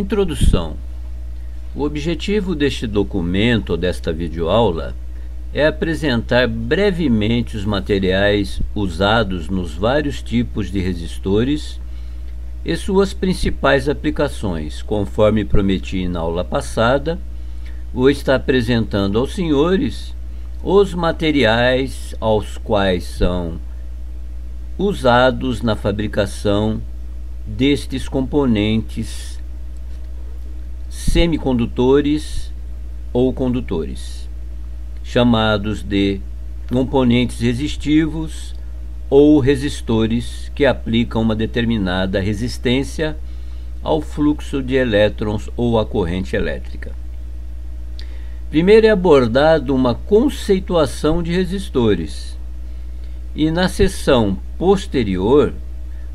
Introdução. O objetivo deste documento ou desta videoaula é apresentar brevemente os materiais usados nos vários tipos de resistores e suas principais aplicações, conforme prometi na aula passada. Vou estar apresentando aos senhores os materiais aos quais são usados na fabricação destes componentes semicondutores ou condutores, chamados de componentes resistivos ou resistores, que aplicam uma determinada resistência ao fluxo de elétrons ou à corrente elétrica. Primeiro é abordado uma conceituação de resistores, e na sessão posterior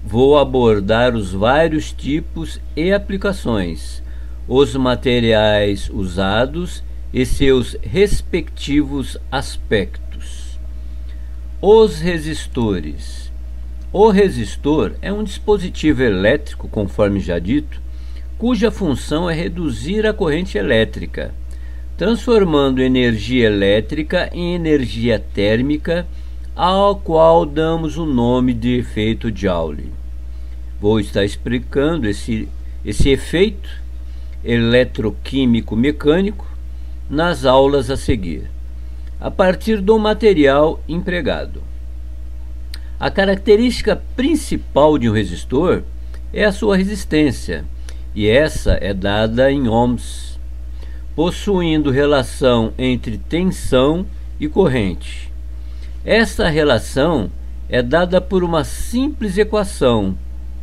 vou abordar os vários tipos e aplicações, os materiais usados e seus respectivos aspectos. Os resistores. O resistor é um dispositivo elétrico, conforme já dito, cuja função é reduzir a corrente elétrica, transformando energia elétrica em energia térmica, ao qual damos o nome de efeito Joule. Vou estar explicando esse efeito eletroquímico mecânico nas aulas a seguir, a partir do material empregado. A característica principal de um resistor é a sua resistência, e essa é dada em ohms, possuindo relação entre tensão e corrente. Essa relação é dada por uma simples equação,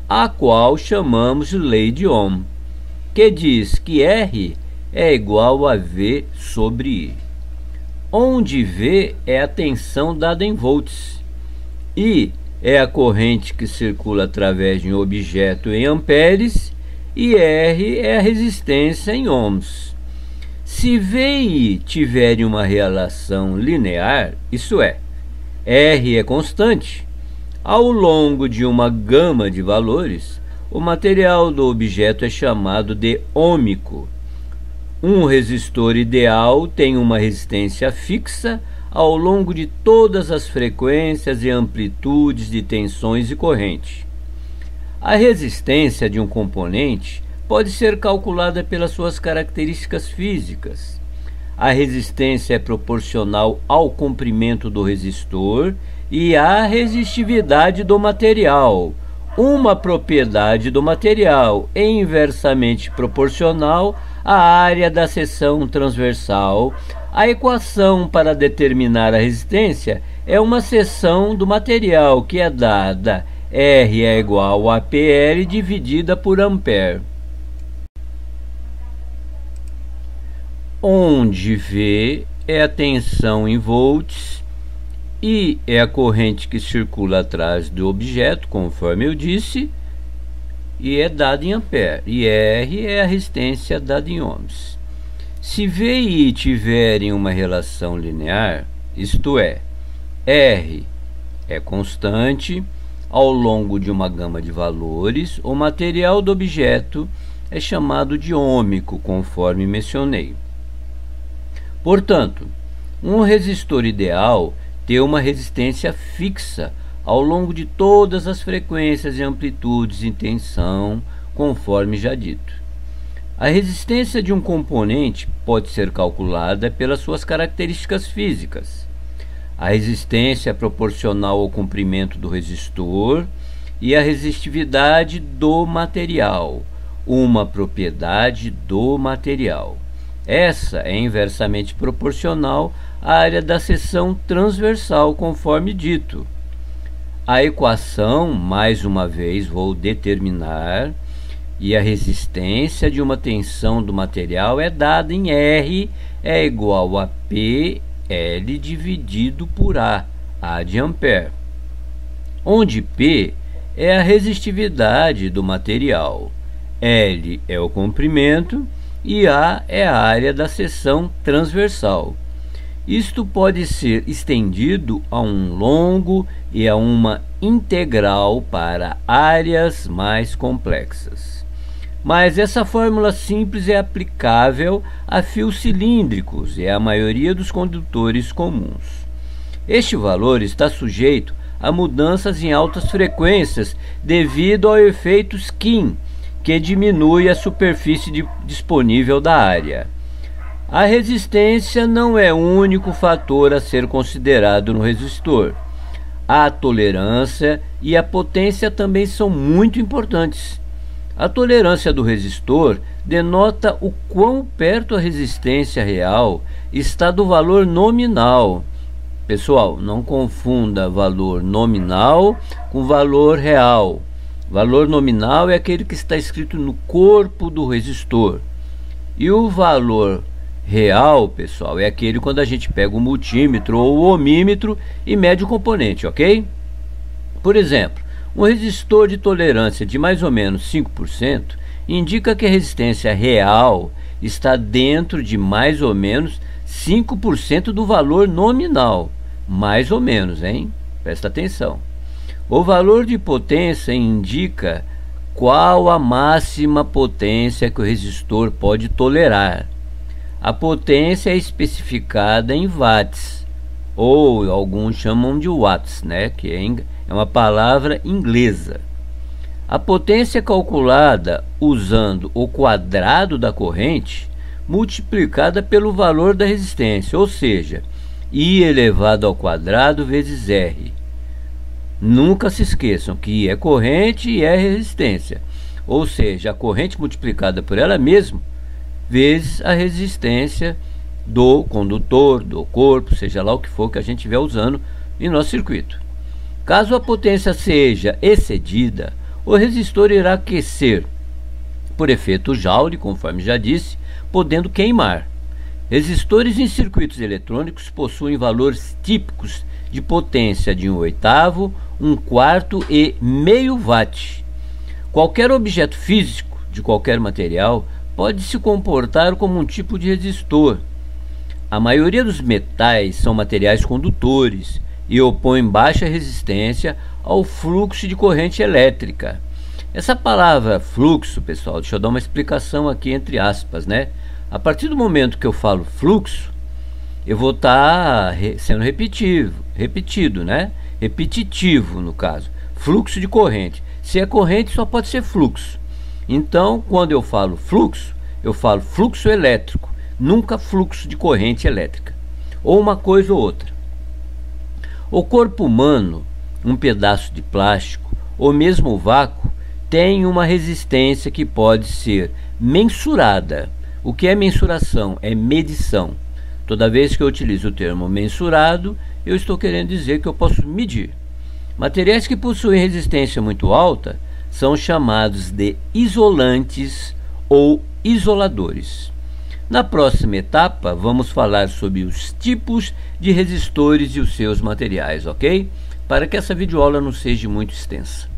a qual chamamos de lei de Ohm, que diz que R é igual a V sobre I, onde V é a tensão dada em volts, I é a corrente que circula através de um objeto em amperes e R é a resistência em ohms. Se V e I tiverem uma relação linear, isso é, R é constante, ao longo de uma gama de valores, o material do objeto é chamado de ômico. Um resistor ideal tem uma resistência fixa ao longo de todas as frequências e amplitudes de tensões e corrente. A resistência de um componente pode ser calculada pelas suas características físicas. A resistência é proporcional ao comprimento do resistor e à resistividade do material. Uma propriedade do material é inversamente proporcional à área da seção transversal. A equação para determinar a resistência é uma seção do material, que é dada R é igual a PL dividida por ampere, onde V é a tensão em volts, I é a corrente que circula atrás do objeto, conforme eu disse, e é dada em ampere, e R é a resistência dada em ohms. Se V e I tiverem uma relação linear, isto é, R é constante, ao longo de uma gama de valores, o material do objeto é chamado de ômico, conforme mencionei. Portanto, um resistor ideal tem uma resistência fixa ao longo de todas as frequências e amplitudes em tensão, conforme já dito. A resistência de um componente pode ser calculada pelas suas características físicas. A resistência é proporcional ao comprimento do resistor e à resistividade do material, uma propriedade do material. Essa é inversamente proporcional à área da seção transversal, conforme dito. A equação, mais uma vez, vou determinar, e a resistência de uma tensão do material é dada em R é igual a PL dividido por A, A de ampere, onde P é a resistividade do material, L é o comprimento e A é a área da seção transversal. Isto pode ser estendido a um longo e a uma integral para áreas mais complexas. Mas essa fórmula simples é aplicável a fios cilíndricos e a maioria dos condutores comuns. Este valor está sujeito a mudanças em altas frequências devido ao efeito Skin, que diminui a superfície disponível da área. A resistência não é o único fator a ser considerado no resistor. A tolerância e a potência também são muito importantes. A tolerância do resistor denota o quão perto a resistência real está do valor nominal. Pessoal, não confunda valor nominal com valor real. Valor nominal é aquele que está escrito no corpo do resistor. E o valor real, pessoal, é aquele quando a gente pega o multímetro ou o ohmímetro e mede o componente, ok? Por exemplo, um resistor de tolerância de mais ou menos 5% indica que a resistência real está dentro de mais ou menos 5% do valor nominal. Mais ou menos, hein? Presta atenção. O valor de potência indica qual a máxima potência que o resistor pode tolerar. A potência é especificada em watts, ou alguns chamam de watts, né? Que é uma palavra inglesa. A potência é calculada usando o quadrado da corrente multiplicada pelo valor da resistência, ou seja, I elevado ao quadrado vezes R. Nunca se esqueçam que I é corrente e R é resistência, ou seja, a corrente multiplicada por ela mesma vezes a resistência do condutor, do corpo, seja lá o que for que a gente estiver usando em nosso circuito. Caso a potência seja excedida, o resistor irá aquecer por efeito Joule, conforme já disse, podendo queimar. Resistores em circuitos eletrônicos possuem valores típicos de potência de 1/8, 1/4 e meio watt. Qualquer objeto físico, de qualquer material, pode se comportar como um tipo de resistor. A maioria dos metais são materiais condutores e opõem baixa resistência ao fluxo de corrente elétrica. Essa palavra fluxo, pessoal, deixa eu dar uma explicação aqui entre aspas, né? A partir do momento que eu falo fluxo, eu vou estar sendo repetido, né? Repetitivo no caso. Fluxo de corrente. Se é corrente, só pode ser fluxo. Então, quando eu falo fluxo elétrico, nunca fluxo de corrente elétrica, ou uma coisa ou outra. O corpo humano, um pedaço de plástico, ou mesmo o vácuo, tem uma resistência que pode ser mensurada. O que é mensuração? É medição. Toda vez que eu utilizo o termo mensurado, eu estou querendo dizer que eu posso medir. Materiais que possuem resistência muito alta são chamados de isolantes ou isoladores. Na próxima etapa, vamos falar sobre os tipos de resistores e os seus materiais, ok? Para que essa videoaula não seja muito extensa.